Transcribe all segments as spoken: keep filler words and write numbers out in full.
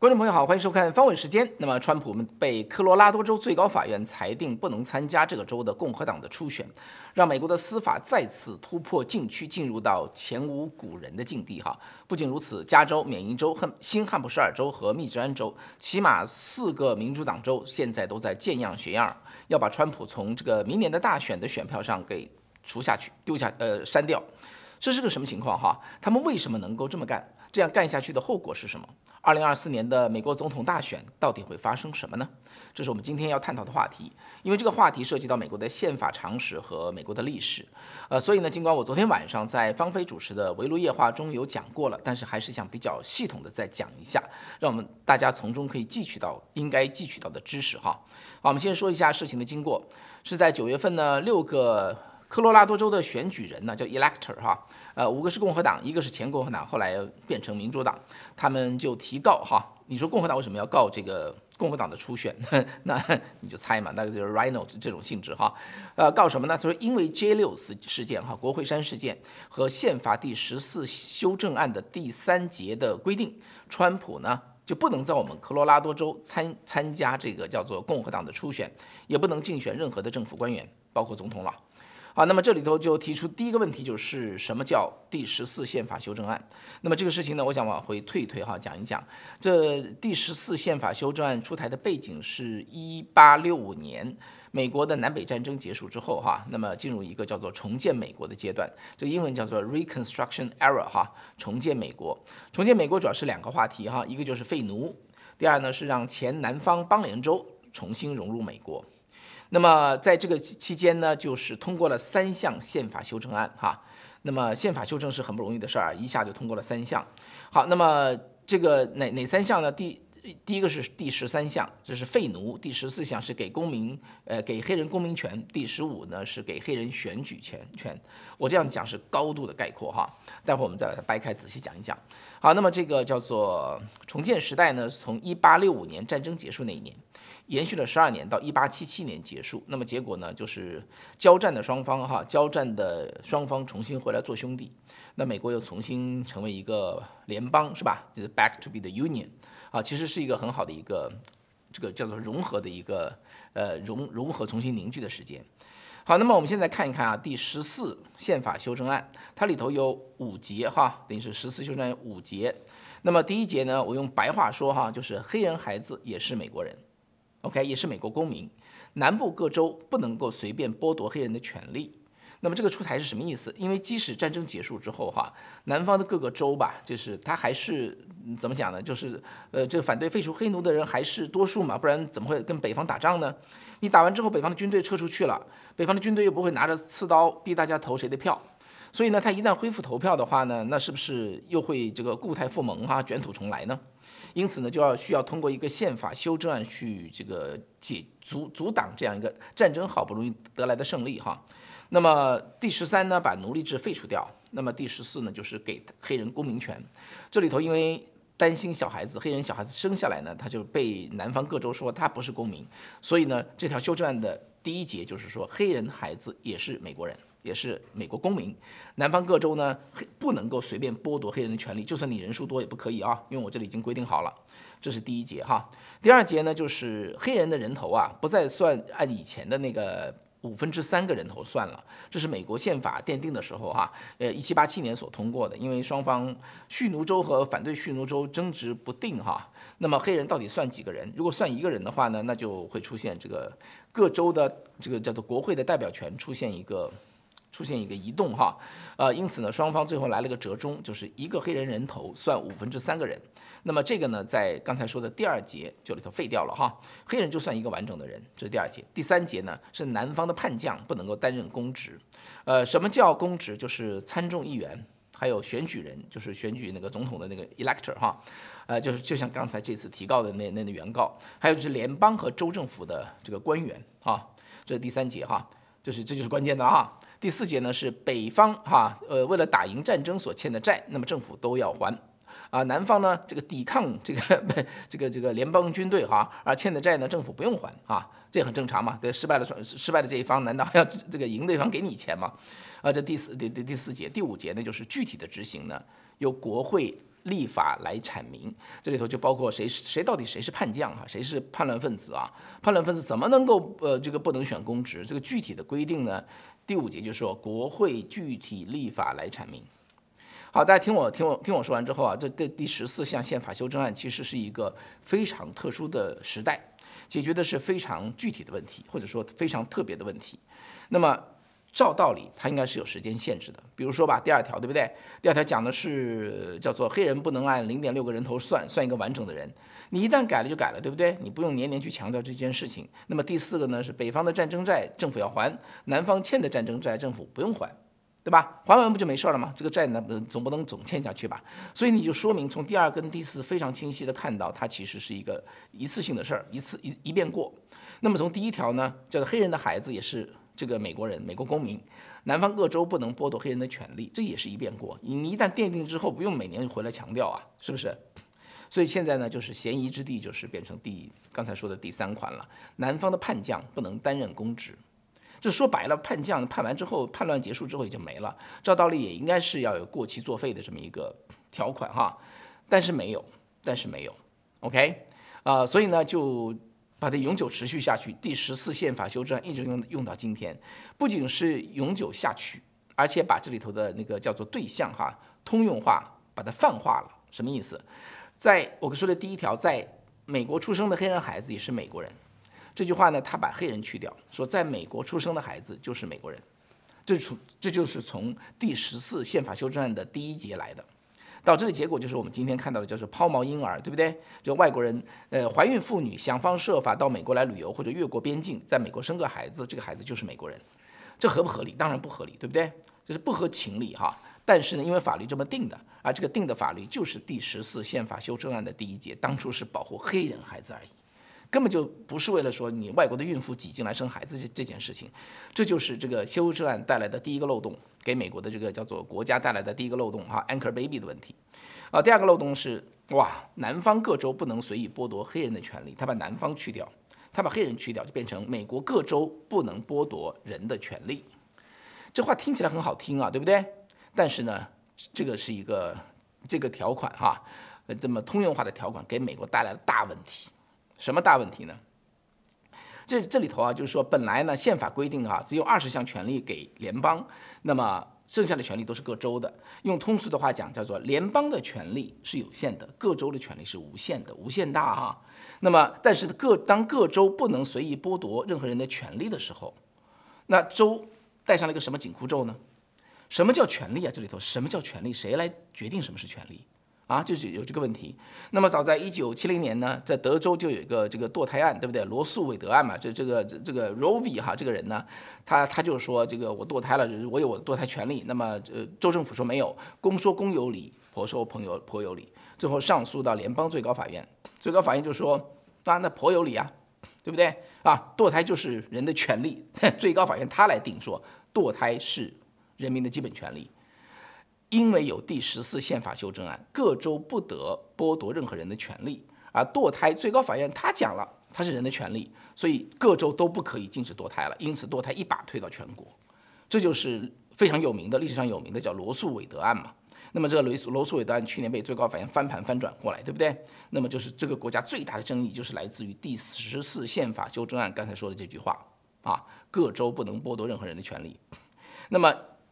观众朋友好，欢迎收看方伟时间。那么，川普被科罗拉多州最高法院裁定不能参加这个州的共和党的初选，让美国的司法再次突破禁区，进入到前无古人的境地。哈，不仅如此，加州、缅因州、和新罕布什尔州和密执安州，起码四个民主党州现在都在见样学样，要把川普从这个明年的大选的选票上给除下去、丢下、呃删掉。这是个什么情况？哈，他们为什么能够这么干？ 这样干下去的后果是什么？ 二零二四年的美国总统大选到底会发生什么呢？这是我们今天要探讨的话题，因为这个话题涉及到美国的宪法常识和美国的历史。呃，所以呢，尽管我昨天晚上在方飞主持的《围炉夜话》中有讲过了，但是还是想比较系统的再讲一下，让我们大家从中可以汲取到应该汲取到的知识哈。好，我们先说一下事情的经过，是在九月份呢，六个 科罗拉多州的选举人呢叫 elector 哈，呃，五个是共和党，一个是前共和党，后来变成民主党，他们就提告哈。你说共和党为什么要告这个共和党的初选？那你就猜嘛，那个就是 Rhino 这种性质哈。呃，告什么呢？他说因为 J 六事件哈，国会山事件和宪法第十四修正案的第三节的规定，川普呢 就不能在我们科罗拉多州参参加这个叫做共和党的初选，也不能竞选任何的政府官员，包括总统了。 啊，那么这里头就提出第一个问题，就是什么叫第十四宪法修正案？那么这个事情呢，我想往回退一退哈，讲一讲这第十四宪法修正案出台的背景是一八六五年美国的南北战争结束之后哈，那么进入一个叫做重建美国的阶段，这个英文叫做 Reconstruction Era 哈，重建美国。重建美国主要是两个话题哈，一个就是废奴，第二呢是让前南方邦联州重新融入美国。 那么在这个期间呢，就是通过了三项宪法修正案哈。那么宪法修正是很不容易的事儿，一下就通过了三项。好，那么这个哪哪三项呢？第第一个是第十三项，这是废奴；第十四项是给公民，呃，给黑人公民权；第十五呢是给黑人选举权权。我这样讲是高度的概括哈，待会我们再把它掰开仔细讲一讲。好，那么这个叫做重建时代呢，从一八六五年战争结束那一年 延续了十二年，到一八七七年结束。那么结果呢，就是交战的双方哈，交战的双方重新回来做兄弟。那美国又重新成为一个联邦，是吧？就是 back to be the union 啊，其实是一个很好的一个这个叫做融合的一个呃融融合重新凝聚的时间。好，那么我们现在看一看啊，第十四宪法修正案，它里头有五节哈，等于是十四修正案五节。那么第一节呢，我用白话说哈，就是黑人孩子也是美国人。 OK， 也是美国公民，南部各州不能够随便剥夺黑人的权利。那么这个出台是什么意思？因为即使战争结束之后，哈，南方的各个州吧，就是他还是怎么讲呢？就是呃，这反对废除黑奴的人还是多数嘛，不然怎么会跟北方打仗呢？你打完之后，北方的军队撤出去了，北方的军队又不会拿着刺刀逼大家投谁的票。 所以呢，他一旦恢复投票的话呢，那是不是又会这个故态复萌啊，卷土重来呢？因此呢，就要需要通过一个宪法修正案去这个解阻阻挡这样一个战争好不容易得来的胜利哈。那么第十三呢，把奴隶制废除掉；那么第十四呢，就是给黑人公民权。这里头因为 担心小孩子，黑人小孩子生下来呢，他就被南方各州说他不是公民，所以呢，这条修正案的第一节就是说，黑人孩子也是美国人，也是美国公民。南方各州呢，不能够随便剥夺黑人的权利，就算你人数多也不可以啊，因为我这里已经规定好了。这是第一节哈。第二节呢，就是黑人的人头啊，不再算按以前的那个 五分之三个人头算了，这是美国宪法奠定的时候哈、啊，呃，一七八七年所通过的，因为双方蓄奴州和反对蓄奴州争执不定哈、啊。那么黑人到底算几个人？如果算一个人的话呢，那就会出现这个各州的这个叫做国会的代表权出现一个出现一个移动哈、啊，呃，因此呢，双方最后来了个折中，就是一个黑人人头算五分之三个人。那么这个呢，在刚才说的第二节就里头废掉了哈，黑人就算一个完整的人，这是第二节。第三节呢是南方的叛将不能够担任公职，呃，什么叫公职？就是参众议员，还有选举人，就是选举那个总统的那个 elector 哈，呃，就是就像刚才这次提告的那那那原告，还有就是联邦和州政府的这个官员哈，这是第三节哈，就是这就是关键的啊。 第四节呢是北方哈，呃，为了打赢战争所欠的债，那么政府都要还，啊，南方呢这个抵抗这个这个这个联邦军队哈，而欠的债呢政府不用还啊，这很正常嘛，对，失败了失败的这一方难道还要这个赢的一方给你钱吗？啊，这第四第第第四节第五节呢就是具体的执行呢由国会立法来阐明。这里头就包括谁谁到底谁是叛将哈、啊，谁是叛乱分子啊？叛乱分子怎么能够呃这个不能选公职？这个具体的规定呢，第五节就说国会具体立法来阐明。 好，大家听我听我听我说完之后啊，这这第十四项宪法修正案其实是一个非常特殊的时代，解决的是非常具体的问题，或者说非常特别的问题。那么照道理，它应该是有时间限制的。比如说吧，第二条对不对？第二条讲的是叫做黑人不能按零点六个人头算算一个完整的人，你一旦改了就改了，对不对？你不用年年去强调这件事情。那么第四个呢是北方的战争债政府要还，南方欠的战争债政府不用还。 对吧？还完不就没事了吗？这个债呢，总不能总欠下去吧？所以你就说明从第二跟第四非常清晰的看到，它其实是一个一次性的事儿，一次一一遍过。那么从第一条呢，叫做黑人的孩子也是这个美国人、美国公民，南方各州不能剥夺黑人的权利，这也是一遍过。你一旦奠定之后，不用每年回来强调啊，是不是？所以现在呢，就是嫌疑之地就是变成第刚才说的第三款了，南方的叛将不能担任公职。 这说白了，叛将叛完之后，叛乱结束之后也就没了。照道理也应该是要有过期作废的这么一个条款哈，但是没有，但是没有 ，OK， 啊、呃，所以呢就把它永久持续下去。第十四宪法修正案一直用用到今天，不仅是永久下去，而且把这里头的那个叫做对象哈通用化，把它泛化了。什么意思？在我说的第一条，在美国出生的黑人孩子也是美国人。 这句话呢，他把黑人去掉，说在美国出生的孩子就是美国人，这从这就是从第十四宪法修正案的第一节来的。导致的结果就是我们今天看到的，就是抛锚婴儿，对不对？就外国人，呃，怀孕妇女想方设法到美国来旅游或者越过边境，在美国生个孩子，这个孩子就是美国人，这合不合理？当然不合理，对不对？这是不合情理哈。但是呢，因为法律这么定的，而这个定的法律就是第十四宪法修正案的第一节，当初是保护黑人孩子而已。 根本就不是为了说你外国的孕妇挤进来生孩子这这件事情，这就是这个修正案带来的第一个漏洞，给美国的这个叫做国家带来的第一个漏洞哈 ，anchor baby 的问题。啊，第二个漏洞是哇，南方各州不能随意剥夺黑人的权利，他把南方去掉，他把黑人去掉，就变成美国各州不能剥夺人的权利。这话听起来很好听啊，对不对？但是呢，这个是一个这个条款哈，呃，这么通用化的条款给美国带来了大问题。 什么大问题呢？这这里头啊，就是说，本来呢，宪法规定啊，只有二十项权利给联邦，那么剩下的权利都是各州的。用通俗的话讲，叫做联邦的权利是有限的，各州的权利是无限的，无限大啊。那么，但是各当各州不能随意剥夺任何人的权利的时候，那州带上了一个什么紧箍咒呢？什么叫权利啊？这里头什么叫权利？谁来决定什么是权利？ 啊，就是有这个问题。那么早在一九七零年呢，在德州就有一个这个堕胎案，对不对？罗素韦德案嘛，这这个这这个 Roe v 哈，这个人呢，他他就说这个我堕胎了，我有我的堕胎权利。那么呃，州政府说没有，公说公有理，婆说朋友婆有理。最后上诉到联邦最高法院，最高法院就说啊，那婆有理啊，对不对？啊，堕胎就是人的权利，最高法院他来定说堕胎是人民的基本权利。 因为有第十四宪法修正案，各州不得剥夺任何人的权利。而堕胎，最高法院他讲了，它是人的权利，所以各州都不可以禁止堕胎了。因此，堕胎一把推到全国，这就是非常有名的、历史上有名的叫罗素韦德案嘛。那么，这个罗罗素韦德案去年被最高法院翻盘翻转过来，对不对？那么，就是这个国家最大的争议就是来自于第十四宪法修正案刚才说的这句话啊，各州不能剥夺任何人的权利。那么。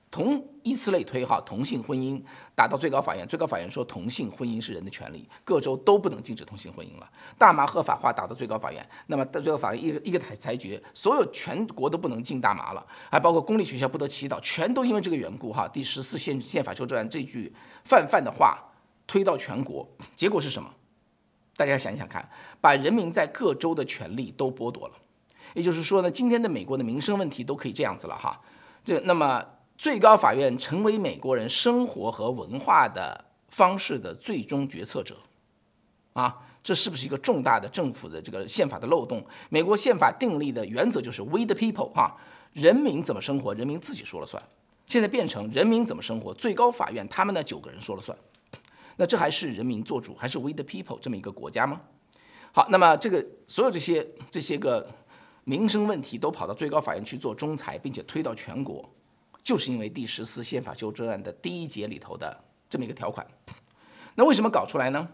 同依此类推哈，同性婚姻打到最高法院，最高法院说同性婚姻是人的权利，各州都不能禁止同性婚姻了。大麻合法化打到最高法院，那么到最高法院一个一个裁裁决，所有全国都不能禁大麻了，还包括公立学校不得祈祷，全都因为这个缘故哈。第十四宪宪法修正案这句泛泛的话推到全国，结果是什么？大家想一想看，把人民在各州的权利都剥夺了。也就是说呢，今天的美国的民生问题都可以这样子了哈。这那么。 最高法院成为美国人生活和文化的方式的最终决策者，啊，这是不是一个重大的政府的这个宪法的漏洞？美国宪法订立的原则就是 we the people 哈，人民怎么生活，人民自己说了算。现在变成人民怎么生活，最高法院他们那九个人说了算。那这还是人民做主，还是 we the people 这么一个国家吗？好，那么这个所有这些这些个民生问题都跑到最高法院去做仲裁，并且推到全国。 就是因为第十四宪法修正案的第一节里头的这么一个条款，那为什么搞出来呢？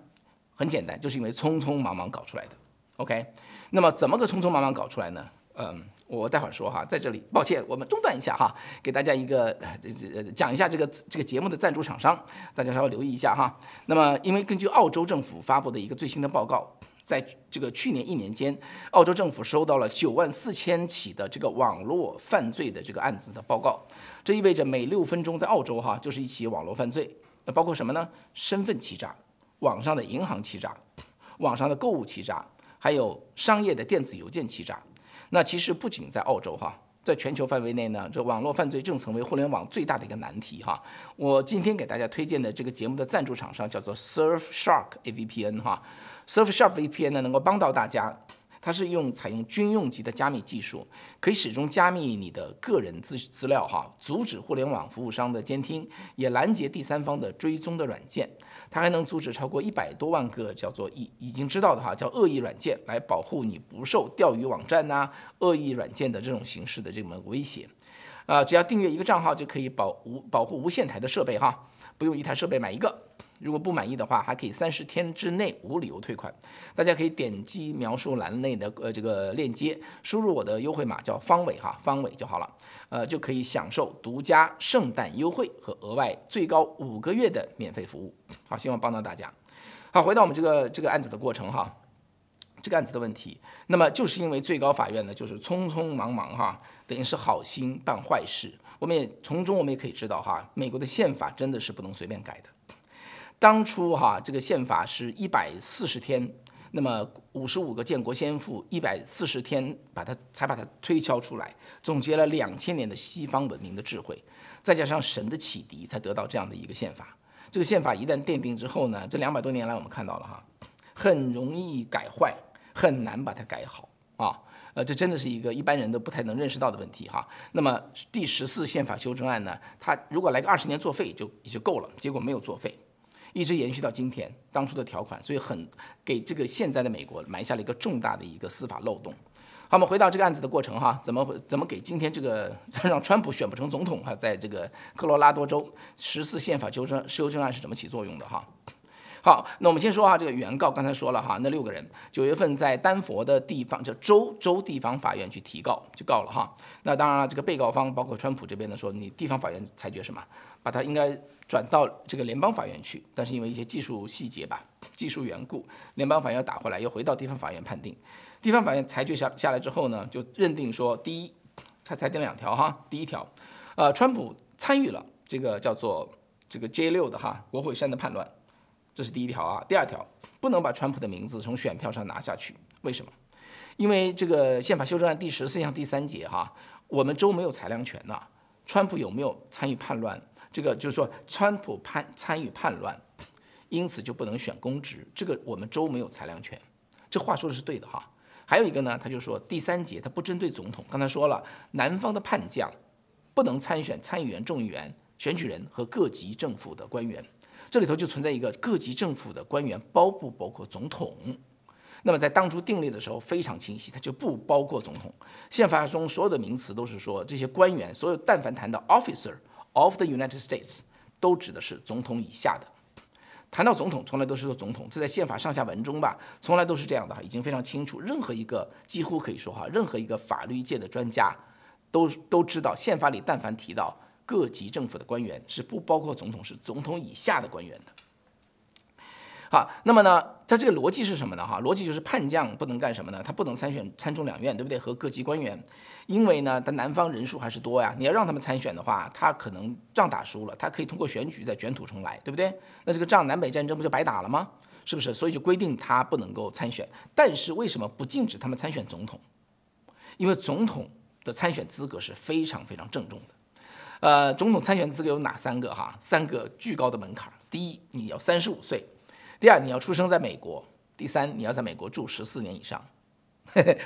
很简单，就是因为匆匆忙忙搞出来的。OK， 那么怎么个匆匆忙忙搞出来呢？嗯，我待会儿说哈，在这里，抱歉，我们中断一下哈，给大家一个呃讲一下这个这个节目的赞助厂商，大家稍微留意一下哈。那么，因为根据澳洲政府发布的一个最新的报告。 在这个去年一年间，澳洲政府收到了九万四千起的这个网络犯罪的这个案子的报告，这意味着每六分钟在澳洲哈就是一起网络犯罪。那包括什么呢？身份欺诈、网上的银行欺诈、网上的购物欺诈，还有商业的电子邮件欺诈。那其实不仅在澳洲哈，在全球范围内呢，这网络犯罪正成为互联网最大的一个难题哈。我今天给大家推荐的这个节目的赞助厂商叫做 Surfshark V P N 哈。 Surfshark V P N 呢，能够帮到大家。它是用采用军用级的加密技术，可以始终加密你的个人资资料哈，阻止互联网服务商的监听，也拦截第三方的追踪的软件。它还能阻止超过一百多万个叫做已已经知道的哈，叫恶意软件，来保护你不受钓鱼网站呐、啊、恶意软件的这种形式的这种威胁。啊、呃，只要订阅一个账号就可以保无保护无限台的设备哈，不用一台设备买一个。 如果不满意的话，还可以三十天之内无理由退款。大家可以点击描述栏内的呃这个链接，输入我的优惠码叫方伟哈，方伟就好了，呃就可以享受独家圣诞优惠和额外最高五个月的免费服务。好，希望帮到大家。好，回到我们这个这个案子的过程哈，这个案子的问题，那么就是因为最高法院呢就是匆匆忙忙哈，等于是好心办坏事。我们也从中我们也可以知道哈，美国的宪法真的是不能随便改的。 当初哈，这个宪法是一百四十天，那么五十五个建国先父一百四十天把它才把它推敲出来，总结了两千年的西方文明的智慧，再加上神的启迪，才得到这样的一个宪法。这个宪法一旦奠定之后呢，这两百多年来我们看到了哈，很容易改坏，很难把它改好啊。呃，这真的是一个一般人都不太能认识到的问题哈。那么第十四宪法修正案呢，它如果来个二十年作废就也就够了，结果没有作废。 一直延续到今天，当初的条款，所以很给这个现在的美国埋下了一个重大的一个司法漏洞。好，我们回到这个案子的过程哈，怎么怎么给今天这个让川普选不成总统哈，在这个科罗拉多州十四宪法修正修正案是怎么起作用的哈？好，那我们先说哈，这个原告刚才说了哈，那六个人九月份在丹佛的地方叫州州地方法院去提告，就告了哈。那当然了，这个被告方包括川普这边呢说，你地方法院裁决什么？ 把它应该转到这个联邦法院去，但是因为一些技术细节吧、技术缘故，联邦法院打回来，又回到地方法院判定。地方法院裁决下下来之后呢，就认定说，第一，他裁定两条哈，第一条，呃，川普参与了这个叫做这个 J 六的哈国会山的叛乱，这是第一条啊。第二条，不能把川普的名字从选票上拿下去，为什么？因为这个宪法修正案第十四项第三节哈，我们州没有裁量权呐、啊，川普有没有参与叛乱？ 这个就是说，川普叛参与叛乱，因此就不能选公职。这个我们州没有裁量权，这话说的是对的哈。还有一个呢，他就说第三节他不针对总统。刚才说了，南方的叛将不能参选参议员、众议员、选举人和各级政府的官员。这里头就存在一个各级政府的官员包不包括总统？那么在当初订立的时候非常清晰，它就不包括总统。宪法中所有的名词都是说这些官员，所有但凡谈到 officer。 of the United States 都指的是总统以下的。谈到总统，从来都是说总统，这在宪法上下文中吧，从来都是这样的，已经非常清楚。任何一个几乎可以说哈，任何一个法律界的专家都都知道，宪法里但凡提到各级政府的官员是不包括总统，是总统以下的官员的。好，那么呢，在这个逻辑是什么呢？哈，逻辑就是叛将不能干什么呢？他不能参选参众两院，对不对？和各级官员。 因为呢，他南方人数还是多呀，你要让他们参选的话，他可能仗打输了，他可以通过选举再卷土重来，对不对？那这个仗南北战争不就白打了吗？是不是？所以就规定他不能够参选。但是为什么不禁止他们参选总统？因为总统的参选资格是非常非常郑重的。呃，总统参选资格有哪三个哈？三个巨高的门槛：第一，你要三十五岁；第二，你要出生在美国；第三，你要在美国住十四年以上。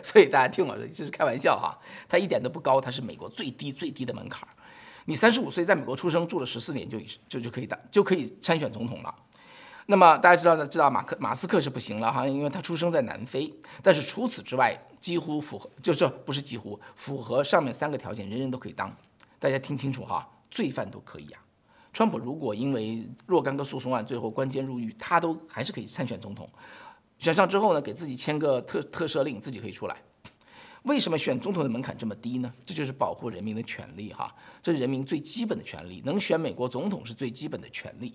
所以大家听我说，这是开玩笑哈，它一点都不高，它是美国最低最低的门槛。你三十五岁在美国出生，住了十四年就就就可以当就可以参选总统了。那么大家知道知道马克马斯克是不行了哈，因为他出生在南非，但是除此之外几乎符合，就是不是几乎符合上面三个条件，人人都可以当。大家听清楚哈，罪犯都可以啊，川普如果因为若干个诉讼案最后关监入狱，他都还是可以参选总统。选上之后呢，给自己签个特特赦令，自己可以出来。为什么选总统的门槛这么低呢？这就是保护人民的权利哈，这是人民最基本的权利，能选美国总统是最基本的权利。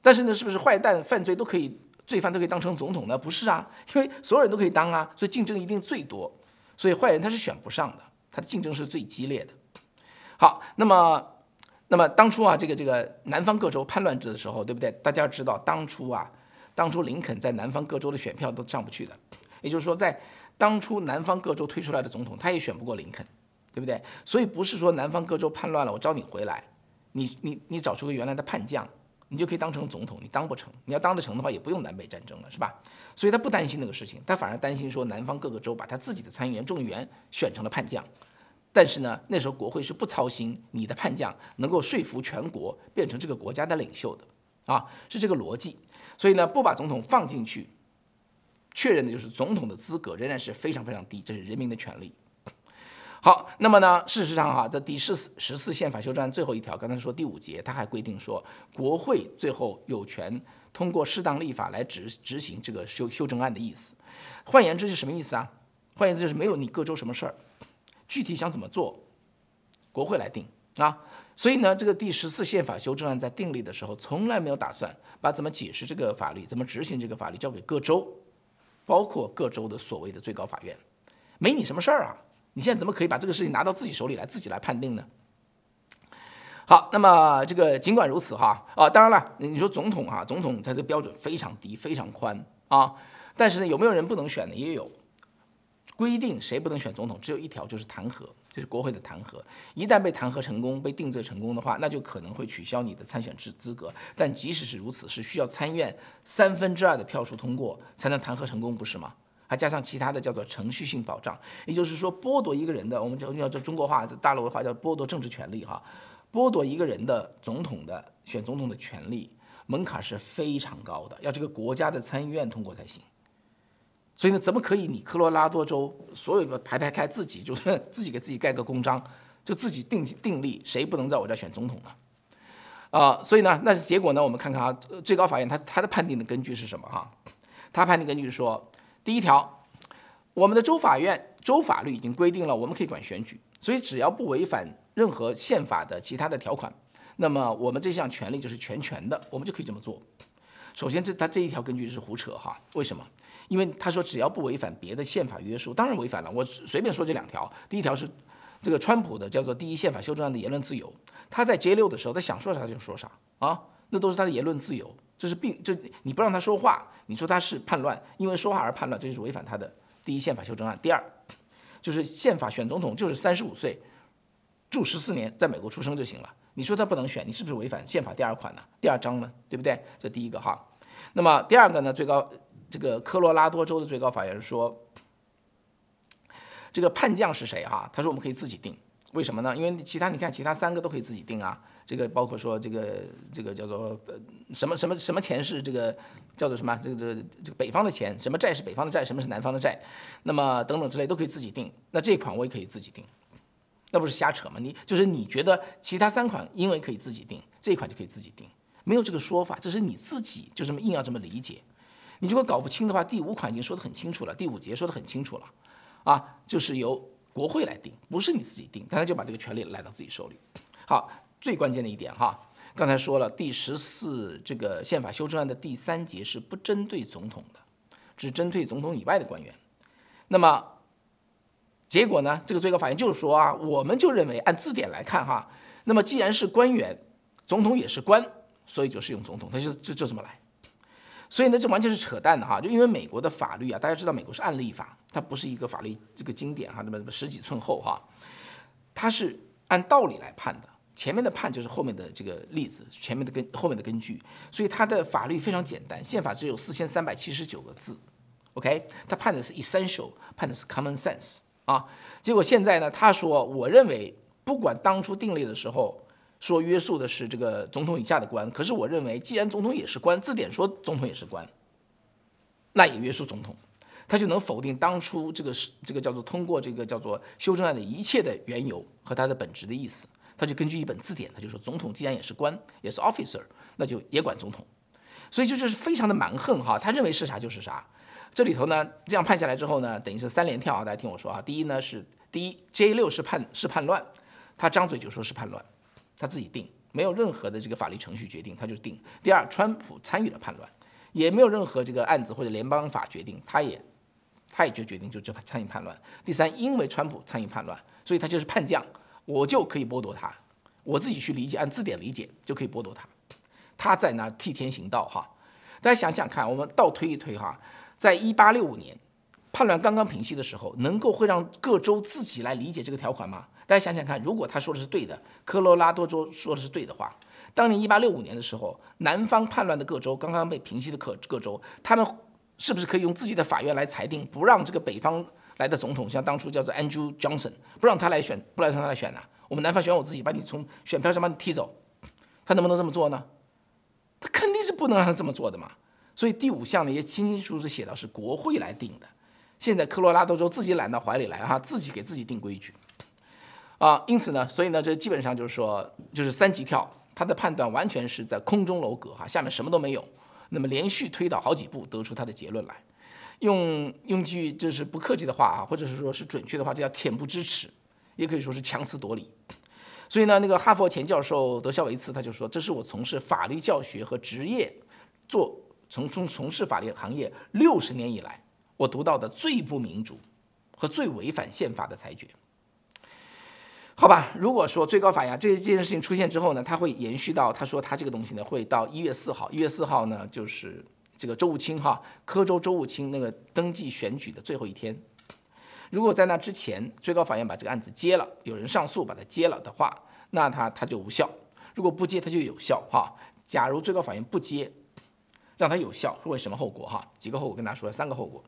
但是呢，是不是坏蛋犯罪都可以？ 罪犯都可以当成总统呢？不是啊，因为所有人都可以当啊，所以竞争一定最多，所以坏人他是选不上的，他的竞争是最激烈的。好，那么，那么当初啊，这个这个南方各州叛乱制的时候，对不对？大家知道当初啊，当初林肯在南方各州的选票都上不去的，也就是说，在当初南方各州推出来的总统，他也选不过林肯，对不对？所以不是说南方各州叛乱了，我招你回来，你你你找出个原来的叛将。 你就可以当成总统，你当不成。你要当得成的话，也不用南北战争了，是吧？所以他不担心那个事情，他反而担心说南方各个州把他自己的参议员、众议员选成了叛将。但是呢，那时候国会是不操心你的叛将能够说服全国变成这个国家的领袖的，啊，是这个逻辑。所以呢，不把总统放进去，确认的就是总统的资格仍然是非常非常低，这是人民的权利。 好，那么呢？事实上哈、啊，在第十四十四宪法修正案最后一条，刚才说第五节，它还规定说，国会最后有权通过适当立法来执执行这个修修正案的意思。换言之是什么意思啊？换言之就是没有你各州什么事儿，具体想怎么做，国会来定啊。所以呢，这个第十四宪法修正案在订立的时候，从来没有打算把怎么解释这个法律、怎么执行这个法律交给各州，包括各州的所谓的最高法院，没你什么事儿啊。 你现在怎么可以把这个事情拿到自己手里来，自己来判定呢？好，那么这个尽管如此哈啊，当然了，你说总统啊，总统他这标准非常低，非常宽啊。但是呢，有没有人不能选呢？也有规定，谁不能选总统？只有一条，就是弹劾，就是国会的弹劾。一旦被弹劾成功，被定罪成功的话，那就可能会取消你的参选资资格。但即使是如此，是需要参院三分之二的票数通过才能弹劾成功，不是吗？ 还加上其他的叫做程序性保障，也就是说，剥夺一个人的，我们叫叫中国话、大陆的话叫剥夺政治权利哈，剥夺一个人的总统的选总统的权利，门槛是非常高的，要这个国家的参议院通过才行。所以呢，怎么可以你科罗拉多州所有的排排开自己就是自己给自己盖个公章，就自己定定立谁不能在我这选总统呢？ 啊，所以呢，那结果呢，我们看看啊，最高法院它它的判定的根据是什么哈？它判定根据说。 第一条，我们的州法院、州法律已经规定了，我们可以管选举，所以只要不违反任何宪法的其他的条款，那么我们这项权利就是全权的，我们就可以这么做。首先这，这他这一条根据是胡扯哈，为什么？因为他说只要不违反别的宪法约束，当然违反了。我随便说这两条，第一条是这个川普的叫做第一宪法修正案的言论自由，他在J 六的时候，他想说啥就说啥啊，那都是他的言论自由。 这是病，这你不让他说话，你说他是叛乱，因为说话而叛乱，这就是违反他的第一宪法修正案。第二，就是宪法选总统就是三十五岁，住十四年，在美国出生就行了。你说他不能选，你是不是违反宪法第二款呢？第二章呢？对不对？这第一个哈。那么第二个呢？最高这个科罗拉多州的最高法院说，这个叛将是谁哈？他说我们可以自己定，为什么呢？因为其他你看其他三个都可以自己定啊。 这个包括说这个这个叫做什么什么什么钱是这个叫做什么这个这个这个北方的钱，什么债是北方的债，什么是南方的债，那么等等之类都可以自己定。那这款我也可以自己定，那不是瞎扯吗？你就是你觉得其他三款因为可以自己定，这一款就可以自己定，没有这个说法，这是你自己就这么硬要这么理解。你如果搞不清的话，第五款已经说得很清楚了，第五节说得很清楚了，啊，就是由国会来定，不是你自己定，但他就把这个权利揽到自己手里。好。 最关键的一点哈，刚才说了，第十四这个宪法修正案的第三节是不针对总统的，只针对总统以外的官员。那么结果呢？这个最高法院就是说啊，我们就认为按字典来看哈，那么既然是官员，总统也是官，所以就适用总统，他就就就这么来。所以呢，这完全是扯淡的哈，就因为美国的法律啊，大家知道美国是案例法，它不是一个法律这个经典哈，那么十几寸厚哈，它是按道理来判的。 前面的判就是后面的这个例子，前面的根后面的根据，所以它的法律非常简单，宪法只有四千三百七十九个字 ，OK， 它判的是 essential， 判的是 common sense 啊。结果现在呢，他说，我认为不管当初订立的时候说约束的是这个总统以下的官，可是我认为既然总统也是官，字典说总统也是官，那也约束总统，他就能否定当初这个这个叫做通过这个叫做修正案的一切的缘由和它的本质的意思。他就根据一本字典，他就说总统既然也是官，也是 officer， 那就也管总统。所以就是非常的蛮横哈，他认为是啥就是啥。这里头呢，这样判下来之后呢，等于是三连跳啊，大家听我说啊。第一呢是第一 J 六是叛是叛乱，他张嘴就说是叛乱，他自己定，没有任何的这个法律程序决定，他就定。第二，川普参与了叛乱，也没有任何这个案子或者联邦法决定，他也。 他也就决定就这参与叛乱。第三，因为川普参与叛乱，所以他就是叛将，我就可以剥夺他，我自己去理解，按字典理解就可以剥夺他。他在那替天行道哈。大家想想看，我们倒推一推哈，在一八六五年叛乱刚刚平息的时候，能够会让各州自己来理解这个条款吗？大家想想看，如果他说的是对的，科罗拉多州说的是对的话，当年一八六五年的时候，南方叛乱的各州，刚刚被平息的各各州，他们。 是不是可以用自己的法院来裁定，不让这个北方来的总统，像当初叫做 Andrew Johnson， 不让他来选，不让他来选呢、啊？我们南方选我自己，把你从选票上把你踢走，他能不能这么做呢？他肯定是不能让他这么做的嘛。所以第五项呢，也清清楚楚写到是国会来定的。现在科罗拉多州自己揽到怀里来啊，自己给自己定规矩啊、呃。因此呢，所以呢，这基本上就是说，就是三级跳，他的判断完全是在空中楼阁哈，下面什么都没有。 那么连续推导好几步，得出他的结论来。用用句就是不客气的话啊，或者是说是准确的话，这叫恬不知耻，也可以说是强词夺理。所以呢，那个哈佛前教授德肖维茨他就说：“这是我从事法律教学和职业做从从从事法律行业六十年以来，我读到的最不民主和最违反宪法的裁决。” 好吧，如果说最高法院这这件事情出现之后呢，它会延续到他说他这个东西呢会到一月四号，一月四号呢就是这个州务卿哈，科州州务卿那个登记选举的最后一天。如果在那之前最高法院把这个案子接了，有人上诉把它接了的话，那它它就无效；如果不接它就有效哈。假如最高法院不接，让它有效会什么后果哈？几个后果跟大家说，三个后果。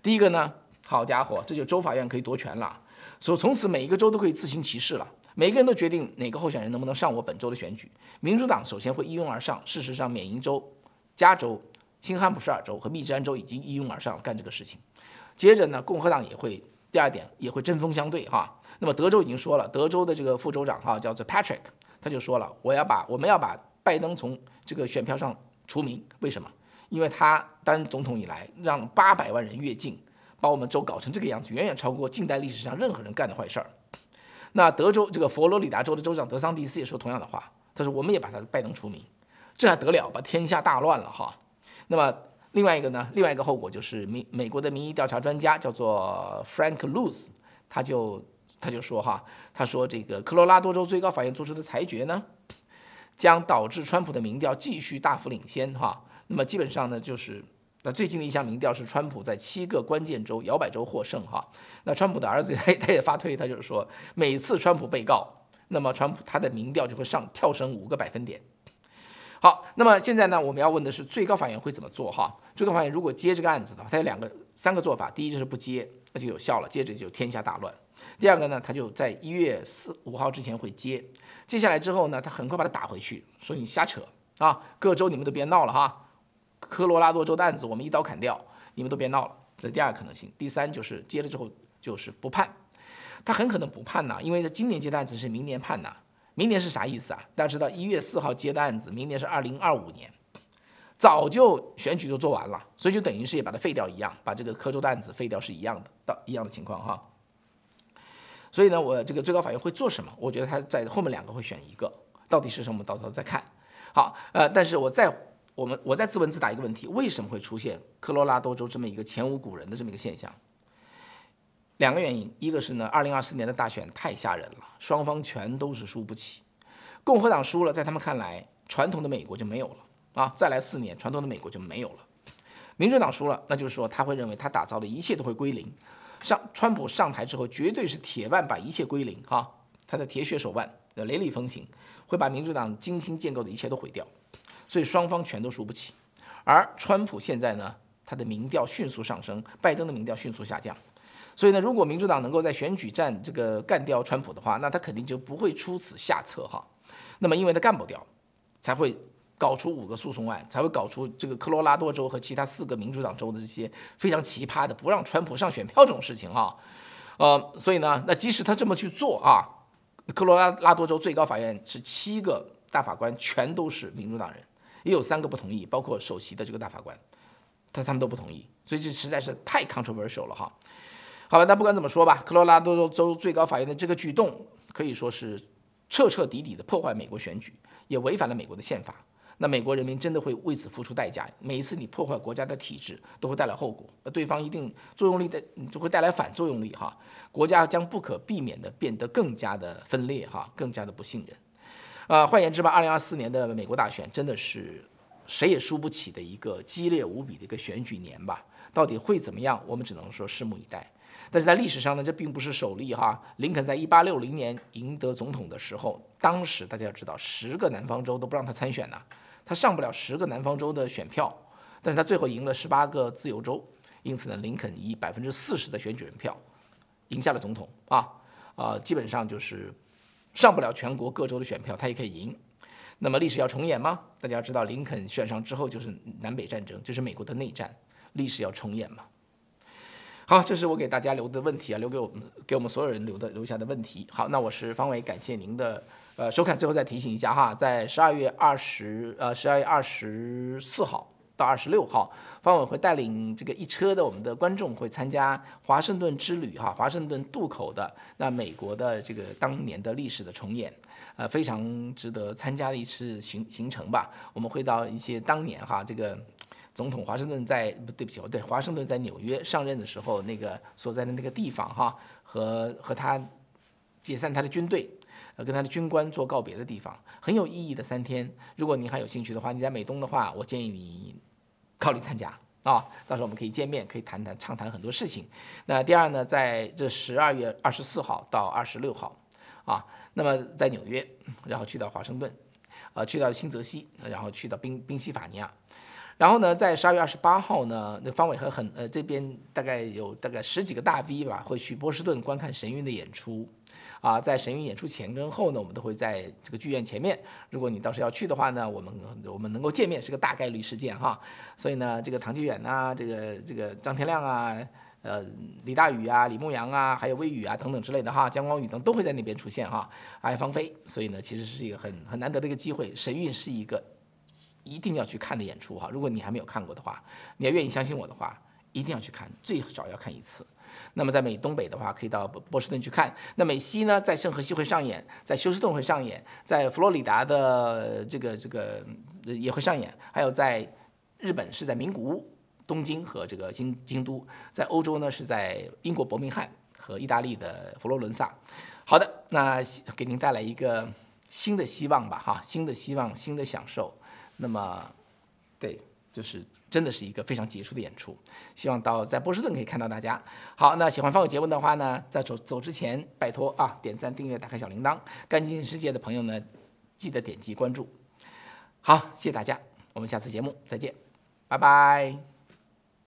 第一个呢，好家伙，这就州法院可以夺权了。 所以从此每一个州都可以自行其事了，每个人都决定哪个候选人能不能上我本州的选举。民主党首先会一拥而上，事实上，缅因州、加州、新罕布什尔州和密执安州已经一拥而上干这个事情。接着呢，共和党也会，第二点也会针锋相对哈。那么德州已经说了，德州的这个副州长哈叫做 Patrick， 他就说了，我要把我们要把拜登从这个选票上除名，为什么？因为他担任总统以来，让八百万人越境。 把我们州搞成这个样子，远远超过近代历史上任何人干的坏事儿。那德州这个佛罗里达州的州长德桑蒂斯也说同样的话，他说我们也把他拜登除名，这还得了？把天下大乱了哈。那么另外一个呢？另外一个后果就是美美国的民意调查专家叫做 Frank Luz， 他就他就说哈，他说这个科罗拉多州最高法院做出的裁决呢，将导致川普的民调继续大幅领先哈。那么基本上呢就是。 那最近的一项民调是川普在七个关键州摇摆州获胜哈。那川普的儿子他他也发推，他就是说，每次川普被告，那么川普他的民调就会上跳升五个百分点。好，那么现在呢，我们要问的是最高法院会怎么做哈？最高法院如果接这个案子的话，它有两个三个做法，第一就是不接，那就有效了，接着就天下大乱。第二个呢，他就在一月四五号之前会接，接下来之后呢，他很快把它打回去，说你瞎扯啊，各州你们都别闹了哈。 科罗拉多州的案子，我们一刀砍掉，你们都别闹了。这是第二个可能性。第三就是接了之后就是不判，他很可能不判呐、啊，因为他今年接的案子是明年判呐、啊。明年是啥意思啊？大家知道一月四号接的案子，明年是二零二五年，早就选举都做完了，所以就等于是也把它废掉一样，把这个科州的案子废掉是一样的，到一样的情况哈。所以呢，我这个最高法院会做什么？我觉得他在后面两个会选一个，到底是什么？到时候再看。好，呃，但是我再。 我们我再自问自答一个问题：为什么会出现科罗拉多州这么一个前无古人的这么一个现象？两个原因，一个是呢， 二零二四年的大选太吓人了，双方全都是输不起。共和党输了，在他们看来，传统的美国就没有了啊！再来四年，传统的美国就没有了。民主党输了，那就是说他会认为他打造的一切都会归零。上川普上台之后，绝对是铁腕把一切归零啊！他的铁血手腕雷厉风行，会把民主党精心建构的一切都毁掉。 所以双方全都输不起，而川普现在呢，他的民调迅速上升，拜登的民调迅速下降。所以呢，如果民主党能够在选举战这个干掉川普的话，那他肯定就不会出此下策哈。那么因为他干不掉，才会搞出五个诉讼案，才会搞出这个科罗拉多州和其他四个民主党州的这些非常奇葩的不让川普上选票这种事情哈。呃，所以呢，那即使他这么去做啊，科罗拉多州最高法院是七个大法官全都是民主党人，也有三个不同意，包括首席的这个大法官，他他们都不同意，所以这实在是太 controversial 了哈。好吧，那不管怎么说吧，科罗拉多州最高法院的这个举动可以说是彻彻底底的破坏美国选举，也违反了美国的宪法。那美国人民真的会为此付出代价。每一次你破坏国家的体制，都会带来后果。那对方一定作用力的，就会带来反作用力哈。国家将不可避免的变得更加的分裂哈，更加的不信任。呃，换言之吧，二零二四年的美国大选真的是谁也输不起的一个激烈无比的一个选举年吧。到底会怎么样？我们只能说拭目以待。但是在历史上呢，这并不是首例哈。林肯在一八六零年赢得总统的时候，当时大家要知道，十个南方州都不让他参选呢、啊。他上不了十个南方州的选票，但是他最后赢了十八个自由州，因此呢，林肯以百分之四十的选举人票赢下了总统啊啊、呃，基本上就是上不了全国各州的选票，他也可以赢。那么历史要重演吗？大家要知道，林肯选上之后就是南北战争，就是美国的内战，历史要重演吗？好，这是我给大家留的问题啊，留给我们给我们所有人留的留下的问题。好，那我是方伟，感谢您的呃收看。最后再提醒一下哈，在十二月二十呃十二月二十四号到二十六号，方伟会带领这个一车的我们的观众会参加华盛顿之旅哈，华盛顿渡口的那美国的这个当年的历史的重演。呃，非常值得参加的一次行行程吧。我们会到一些当年哈这个总统华盛顿在不对不起，对华盛顿在纽约上任的时候那个所在的那个地方哈，和和他解散他的军队，呃，跟他的军官做告别的地方，很有意义的三天。如果您还有兴趣的话，你在美东的话，我建议你考虑参加。啊，到时候我们可以见面，可以谈谈畅谈很多事情。那第二呢，在这十二月二十四号到二十六号，啊。那么在纽约，然后去到华盛顿，呃，去到新泽西，然后去到宾宾夕法尼亚，然后呢，在十二月二十八号呢，那方伟和很呃这边大概有大概十几个大 V 吧，会去波士顿观看神韵的演出，啊，在神韵演出前跟后呢，我们都会在这个剧院前面。如果你到时要去的话呢，我们我们能够见面是个大概率事件哈。所以呢，这个唐继远啊，这个这个张天亮啊。呃，李大宇啊，李牧阳啊，还有魏宇啊等等之类的哈，姜光宇等都会在那边出现哈，还芳菲，所以呢，其实是一个很很难得的一个机会。神韵是一个一定要去看的演出哈，如果你还没有看过的话，你要愿意相信我的话，一定要去看，最少要看一次。那么在美东北的话，可以到波士顿去看。那美西呢，在圣荷西会上演，在休斯顿会上演，在佛罗里达的这个这个也会上演，还有在日本是在名古屋。东京和这个京京都，在欧洲呢是在英国伯明翰和意大利的佛罗伦萨。好的，那给您带来一个新的希望吧，哈，新的希望，新的享受。那么，对，就是真的是一个非常杰出的演出，希望到在波士顿可以看到大家。好，那喜欢方伟节目的话呢，在走走之前，拜托啊，点赞、订阅、打开小铃铛。干净世界的朋友呢，记得点击关注。好，谢谢大家，我们下次节目再见，拜拜。